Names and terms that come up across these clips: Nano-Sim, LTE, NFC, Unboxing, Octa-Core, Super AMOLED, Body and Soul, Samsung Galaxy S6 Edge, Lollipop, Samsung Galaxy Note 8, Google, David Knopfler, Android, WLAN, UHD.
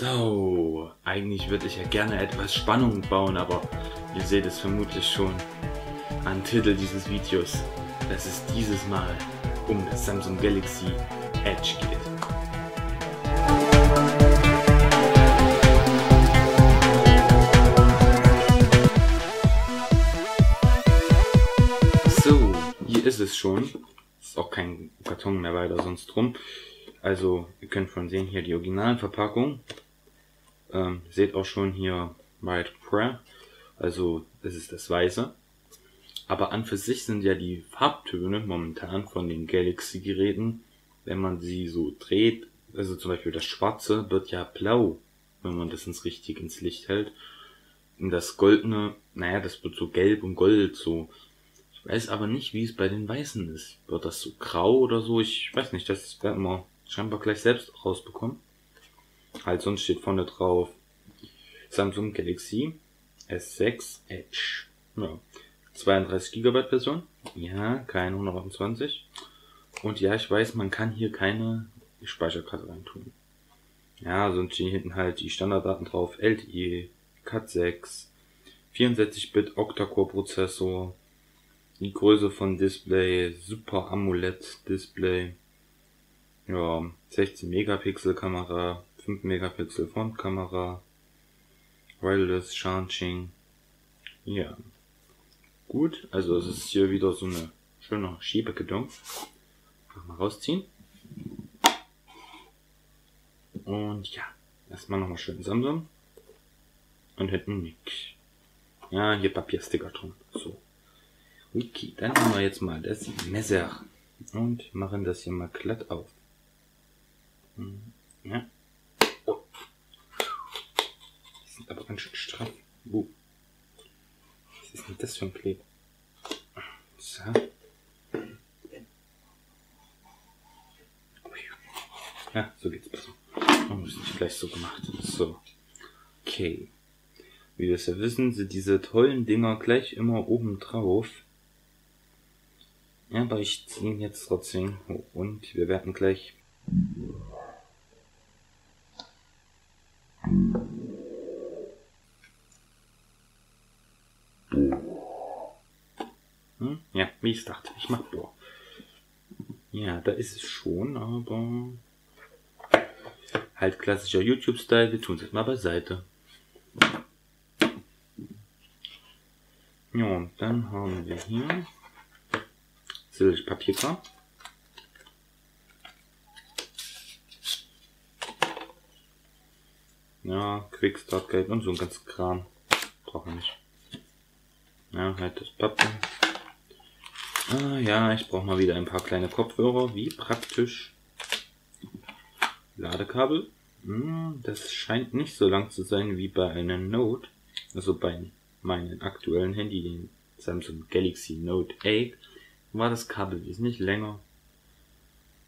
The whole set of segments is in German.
So, eigentlich würde ich ja gerne etwas Spannung bauen, aber ihr seht es vermutlich schon am Titel dieses Videos, dass es dieses Mal um das Samsung Galaxy Edge geht. Ist es schon. Ist auch kein Karton mehr weiter sonst drum. Also ihr könnt schon sehen, hier die originalen Verpackung. Seht auch schon hier White Prayer. Also das ist das Weiße. Aber an für sich sind ja die Farbtöne momentan von den Galaxy Geräten, wenn man sie so dreht, also zum Beispiel das Schwarze wird ja blau, wenn man das ins Licht hält. Und das Goldene, naja, das wird so gelb und gold so. Ich weiß aber nicht, wie es bei den Weißen ist. Wird das so grau oder so? Ich weiß nicht, das werden wir scheinbar gleich selbst rausbekommen. Halt, sonst steht vorne drauf Samsung Galaxy S6 Edge. Ja, 32 GB Version. Ja, keine 128. Und ja, ich weiß, man kann hier keine Speicherkarte reintun. Ja, sonst stehen hinten halt die Standarddaten drauf. LTE, Cat6, 64-Bit Octa-Core Prozessor. Die Größe von Display, Super AMOLED Display, ja, 16 Megapixel Kamera, 5 Megapixel Frontkamera, Wireless Charging, ja, gut, also es ist hier wieder so eine schöne Schiebekettung, mal rausziehen, und ja, erstmal nochmal schön Samsung, und hinten nick, ja, hier Papiersticker drum, so. Okay, dann haben wir jetzt mal das Messer und machen das hier mal glatt auf. Ja. Oh. Die sind aber ganz schön straff. Oh. Was ist denn das für ein Kleber? So. Ja, so geht's besser. Man muss nicht gleich so gemacht. So. Okay. Wie wir es ja wissen, sind diese tollen Dinger gleich immer oben drauf. Ja, aber ich ziehe ihn jetzt trotzdem hoch und wir werden gleich... Hm? Ja, wie ich dachte, ich mach Bohr. Ja, da ist es schon, aber... Halt klassischer YouTube-Style, wir tun es jetzt mal beiseite. Ja, und dann haben wir hier... Papierkram. Ja, Quickstart Guide und so ein ganzes Kram. Brauchen wir nicht. Ja, halt das Pappen. Ah ja, ich brauche mal wieder ein paar kleine Kopfhörer. Wie praktisch. Ladekabel. Das scheint nicht so lang zu sein wie bei einem Note. Also bei meinem aktuellen Handy, den Samsung Galaxy Note 8. War das Kabel wesentlich länger.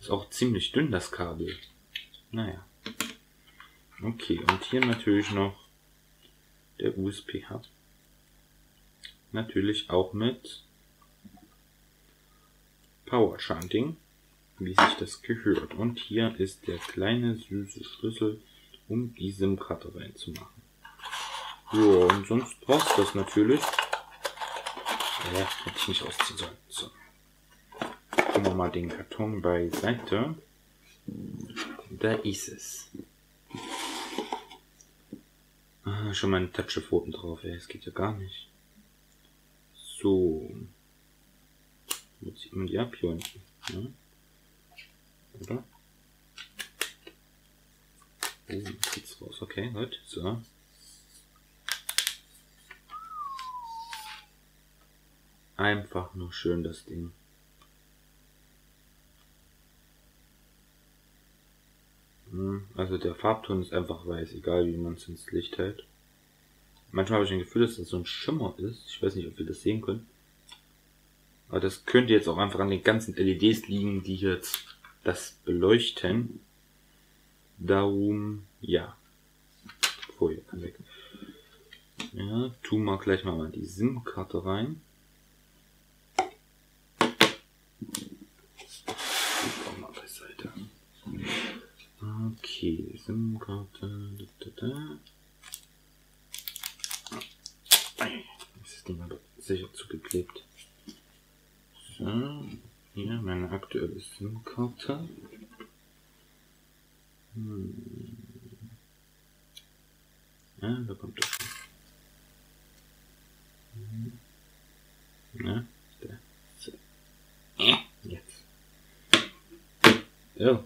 Ist auch ziemlich dünn, das Kabel. Naja. Okay, und hier natürlich noch der USB-Hub. Natürlich auch mit Power Shunting, wie sich das gehört. Und hier ist der kleine süße Schlüssel, um die SIM-Karte reinzumachen. Ja, und sonst braucht das natürlich. Ja, hätte ich nicht ausziehen sollen. So. Machen wir mal den Karton beiseite. Da ist es. Ah, schon meine Touch-Pfoten drauf, ey. Das geht ja gar nicht. So. Wo zieht man die ab? Hier unten. Ja. Oder? Oh, jetzt geht's raus. Okay, gut. So. Einfach nur schön das Ding. Also der Farbton ist einfach weiß, egal wie man es ins Licht hält. Manchmal habe ich ein Gefühl, dass das so ein Schimmer ist. Ich weiß nicht, ob wir das sehen können. Aber das könnte jetzt auch einfach an den ganzen LEDs liegen, die jetzt das beleuchten. Darum, ja. Folie kann weg. Ja, tun wir gleich mal die SIM-Karte rein. Okay, Die SIM-Karte. Das ist Ding aber sicher zugeklebt. So, hier meine aktuelle SIM-Karte. Ja, da kommt das schon. Na, da. So. Jetzt. So.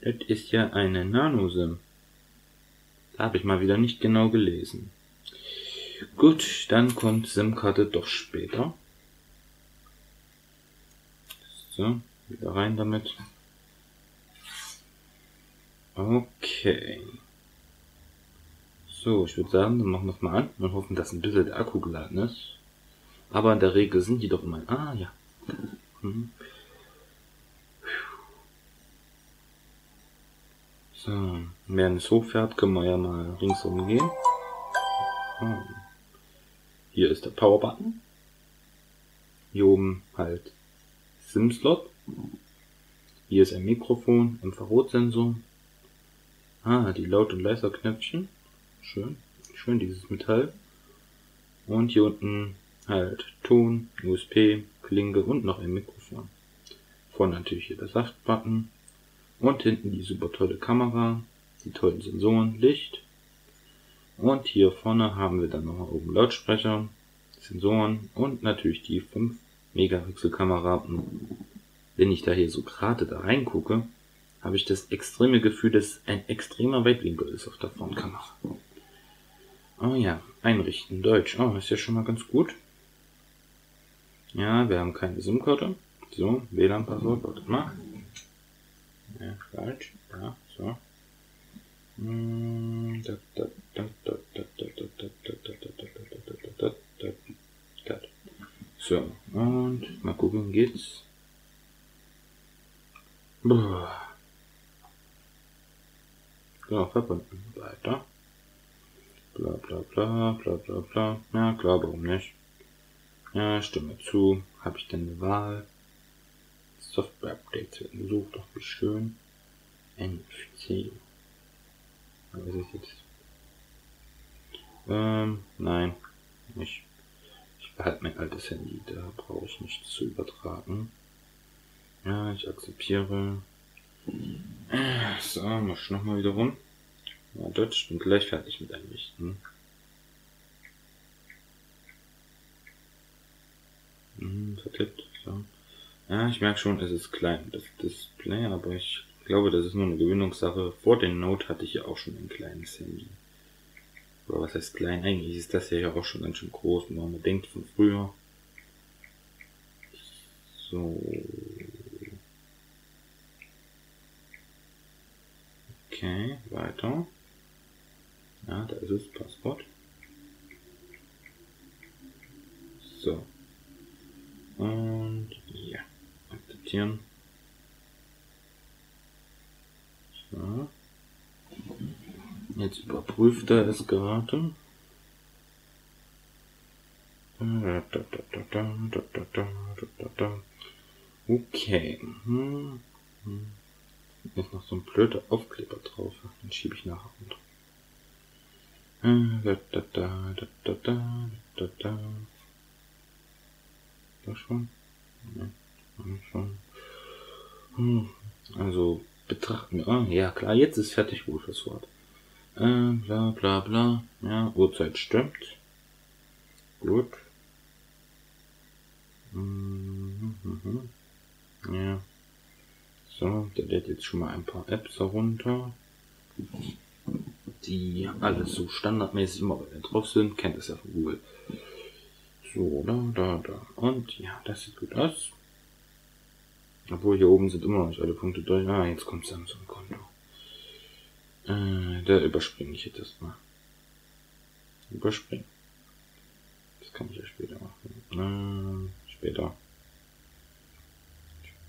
Das ist ja eine Nano-Sim. Da habe ich mal wieder nicht genau gelesen. Gut, dann kommt SIM-Karte doch später. So, wieder rein damit. Okay. So, ich würde sagen, dann machen wir es mal an und hoffen, dass ein bisschen der Akku geladen ist. Aber in der Regel sind die doch immer... Ah, ja. So, während es hochfährt, können wir ja mal ringsum gehen. Oh. Hier ist der Power-Button. Hier oben halt SIM-Slot. Hier ist ein Mikrofon, Infrarotsensor. Ah, die Laut- und Leiser-Knöpfchen. Schön. Schön, dieses Metall. Und hier unten halt Ton, USB, Klinke und noch ein Mikrofon. Vorne natürlich hier der Saft-Button. Und hinten die super tolle Kamera, die tollen Sensoren, Licht. Und hier vorne haben wir dann noch oben Lautsprecher, Sensoren und natürlich die 5 Megapixel Kamera. Und wenn ich da hier so gerade da reingucke, habe ich das extreme Gefühl, dass ein extremer Weitwinkel ist auf der Frontkamera. Oh ja, einrichten, Deutsch. Oh, ist ja schon mal ganz gut. Ja, wir haben keine SIM-Karte. So, WLAN-Passwort, wartet mal. Ja, falsch. Ja, so. So, und mal gucken, geht's. So, verbunden. Weiter. Bla bla bla bla bla bla. Ja klar, warum nicht? Ja, stimme zu. Habe ich denn eine Wahl? Software-Updates werden gesucht, doch wie schön. NFC. Was ist jetzt? Nein, nicht. Ich behalte mein altes Handy, da brauche ich nichts zu übertragen. Ja, ich akzeptiere. So, mach ich nochmal wieder rum. Ja, Deutsch, ich bin gleich fertig mit einrichten. Verklippt, so. Ja, ich merke schon, es ist klein, das Display, aber ich glaube, das ist nur eine Gewöhnungssache. Vor dem Note hatte ich ja auch schon ein kleines Handy. Aber was heißt klein? Eigentlich ist das ja auch schon ganz schön groß, wenn man denkt von früher. So. Okay, weiter. Ja, da ist es, Passwort. So. Und ja. Akzeptieren. So. Jetzt überprüft er es gerade. Okay. Jetzt noch so ein blöder Aufkleber drauf. Den schiebe ich nachher runter. Da schon? Ne, schon. Also betrachten wir. Ah, ja klar, jetzt ist fertig wohl fürs Wort. Bla bla bla. Ja, Uhrzeit stimmt. Gut. Ja. So, der lädt jetzt schon mal ein paar Apps herunter, die alle so standardmäßig immer drauf sind. Kennt das ja von Google. So, da. Und ja, das sieht gut aus. Obwohl hier oben sind immer noch nicht alle Punkte durch. Ah, jetzt kommt Samsung-Konto. Da überspringe ich jetzt erstmal. Überspringen. Das kann ich ja später machen.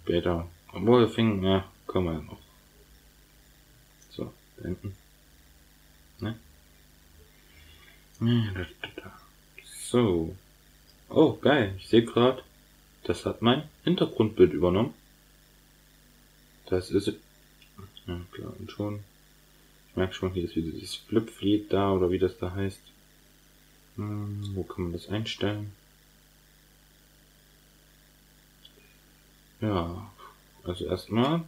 Später. Obwohl wir fingen, ja, können wir ja noch. So, beenden. Ne? So. Oh, geil. Ich sehe gerade, das hat mein Hintergrundbild übernommen. Das ist... Ja, klar, und schon. Ich merke schon hier ist wieder dieses Flip-Fleet da, oder wie das da heißt. Wo kann man das einstellen? Ja, also erstmal...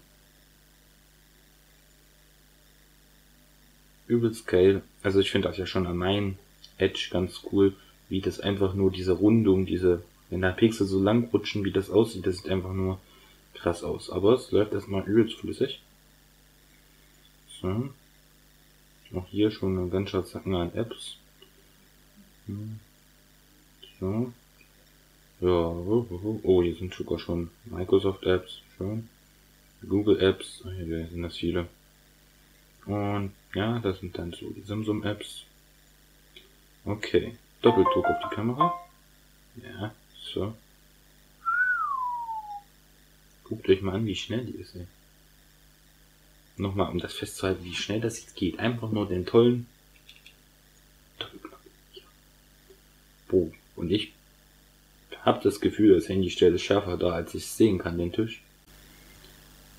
übelst geil. Also ich finde das ja schon an meinem Edge ganz cool, wie das einfach nur diese Rundung, diese... wenn da Pixel so lang rutschen, wie das aussieht, das sieht einfach nur krass aus. Aber es läuft erstmal übelst flüssig. So. Auch hier schon eine ganz Schatzsacken an Apps. So. Ja. Oh, hier sind sogar schon Microsoft Apps. Schön. Google Apps. Oh, hier sind das viele. Und ja, das sind dann so die Samsung Apps. Okay. Doppeldruck auf die Kamera. Ja. So. Guckt euch mal an, wie schnell die ist, ey. Nochmal, um das festzuhalten, wie schnell das jetzt geht. Einfach nur den tollen Doppelknopf. Ja. Boah. Und ich habe das Gefühl, das Handy-Stelle ist schärfer da, als ich es sehen kann, den Tisch.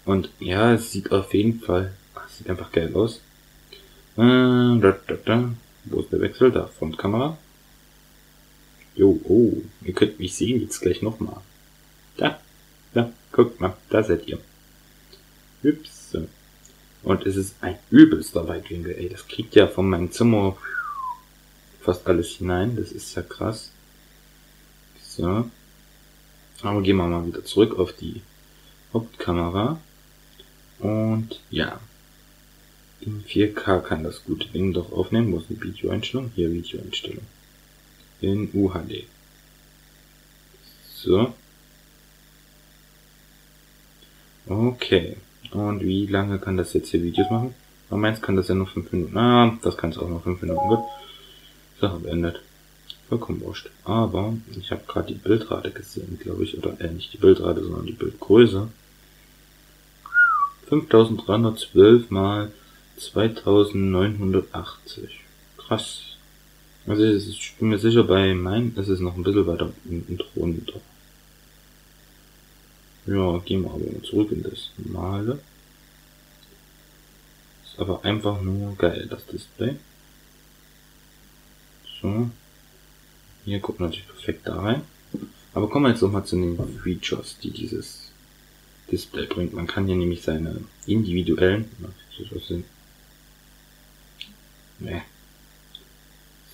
Und ja, es sieht auf jeden Fall... ach, es sieht einfach geil aus. Wo ist der Wechsel? Da, Frontkamera. Jo, oh, ihr könnt mich sehen jetzt gleich nochmal. Da, guckt mal, da seid ihr. Ups. Und es ist ein übelster Weitwinkel, ey. Das kriegt ja von meinem Zimmer fast alles hinein. Das ist ja krass. So. Aber gehen wir mal wieder zurück auf die Hauptkamera. Und ja. In 4K kann das gute Ding doch aufnehmen. Wo ist die Videoeinstellung? Hier, Videoeinstellung. In UHD. So. Okay. Und wie lange kann das jetzt hier Videos machen? Bei meins kann das ja noch 5 Minuten. Ah, das kann es auch noch 5 Minuten. Gut. So, beendet. Vollkommen wurscht. Aber ich habe gerade die Bildrate gesehen, glaube ich. Oder nicht die Bildrate, sondern die Bildgröße. 5312 mal 2980. Krass. Also ich bin mir sicher, bei meinem ist es noch ein bisschen weiter unten drunter. Ja, gehen wir aber mal zurück in das normale. Ist aber einfach nur geil, das Display. So. Hier guckt man natürlich perfekt da rein. Aber kommen wir jetzt nochmal zu den Features, die dieses Display bringt. Man kann hier nämlich seine individuellen...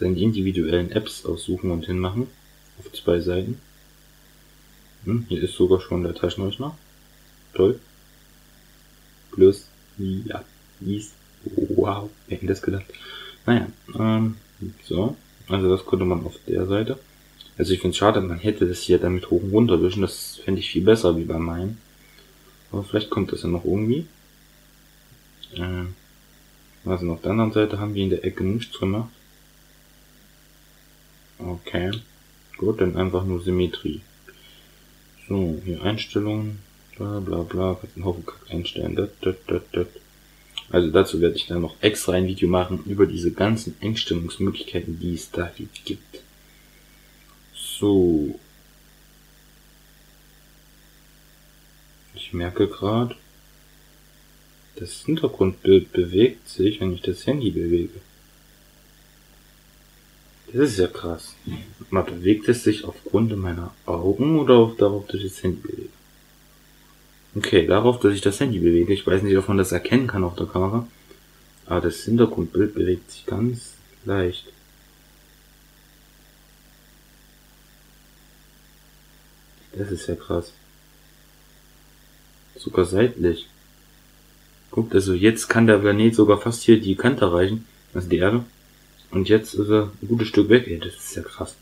seine individuellen Apps aussuchen und hinmachen. Auf 2 Seiten. Hier ist sogar schon der Taschenrechner. Toll. Plus, ja, dies. Wow, wer hätte das gedacht? Naja, so. Also das konnte man auf der Seite. Also ich finde es schade, man hätte das hier damit hoch und runter wischen. Das fände ich viel besser wie bei meinem. Aber vielleicht kommt das ja noch irgendwie. Also auf der anderen Seite haben wir in der Ecke nichts gemacht. Okay, gut, dann einfach nur Symmetrie. So, hier Einstellungen, bla bla bla, kannst einen Haufen Kack einstellen. Also dazu werde ich dann noch extra ein Video machen über diese ganzen Einstellungsmöglichkeiten, die es da gibt. So. Ich merke gerade, das Hintergrundbild bewegt sich, wenn ich das Handy bewege. Das ist ja krass. Man bewegt es sich aufgrund meiner Augen oder darauf, dass ich das Handy bewege. Okay, darauf, dass ich das Handy bewege. Ich weiß nicht, ob man das erkennen kann auf der Kamera. Aber das Hintergrundbild bewegt sich ganz leicht. Das ist ja krass. Sogar seitlich. Guckt, also jetzt kann der Planet sogar fast hier die Kante erreichen. Also die Erde. Und jetzt ist er ein gutes Stück weg. Ey, das ist ja krass.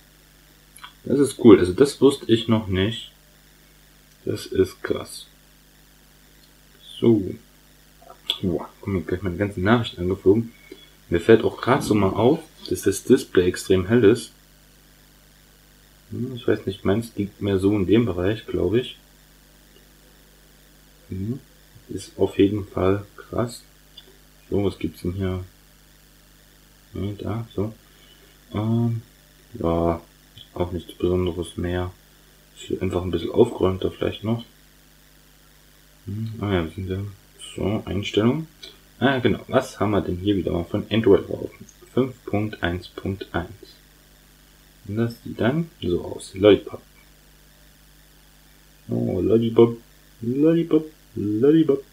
Das ist cool. Also das wusste ich noch nicht. Das ist krass. So. Boah, guck mal, gleich meine ganzen Nachrichten angeflogen. Mir fällt auch gerade so mal auf, dass das Display extrem hell ist. Ich weiß nicht, meins liegt mehr so in dem Bereich, glaube ich. Ist auf jeden Fall krass. So, was gibt's denn hier? Da, so. Ja, auch nichts Besonderes mehr. Ist hier einfach ein bisschen aufgeräumter vielleicht noch. Wir sind ja so, Einstellungen. Genau, was haben wir denn hier wieder mal von Android drauf? 5.1.1. Und das sieht dann so aus. Lollipop. Oh, Lollipop. Lollipop. Lollipop.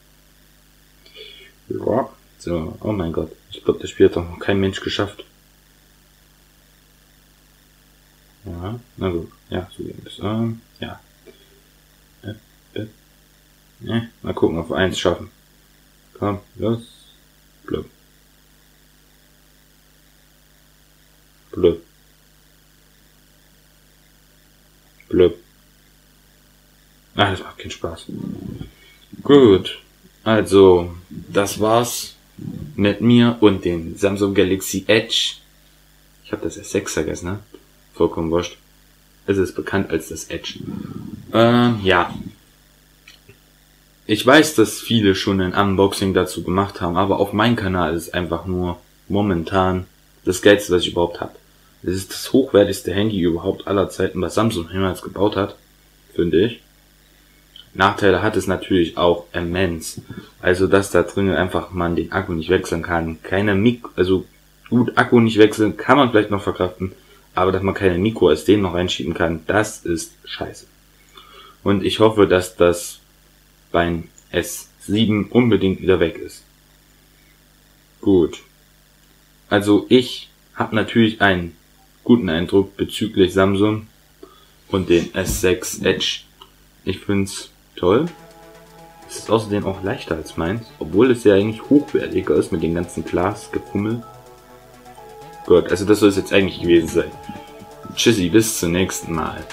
Ja, so, oh mein Gott. Ich glaube, das Spiel hat doch noch kein Mensch geschafft. Ja, na gut. Ja, so geht es. Ja. Mal gucken, ob wir 1 schaffen. Komm, los. Blöd. Blöd. Blöd. Ach, das macht keinen Spaß. Gut. Also, das war's mit mir und den Samsung Galaxy Edge. Ich habe das S6 vergessen, ne? Vollkommen wurscht. Es ist bekannt als das Edge. Ja. Ich weiß, dass viele schon ein Unboxing dazu gemacht haben, aber auf meinem Kanal ist einfach nur momentan das Geilste, was ich überhaupt habe. Es ist das hochwertigste Handy überhaupt aller Zeiten, was Samsung jemals gebaut hat, finde ich. Nachteile hat es natürlich auch immens. Also, dass da drin einfach man den Akku nicht wechseln kann. Keine Mikro, also gut, Akku nicht wechseln kann man vielleicht noch verkraften, aber dass man keine Micro-SD noch reinschieben kann, das ist scheiße. Und ich hoffe, dass das beim S7 unbedingt wieder weg ist. Gut. Also, ich habe natürlich einen guten Eindruck bezüglich Samsung und den S6 Edge. Ich finde es toll. Es ist außerdem auch leichter als meins, obwohl es ja eigentlich hochwertiger ist mit dem ganzen Glasgefummel. Gut, also das soll es jetzt eigentlich gewesen sein. Tschüssi, bis zum nächsten Mal.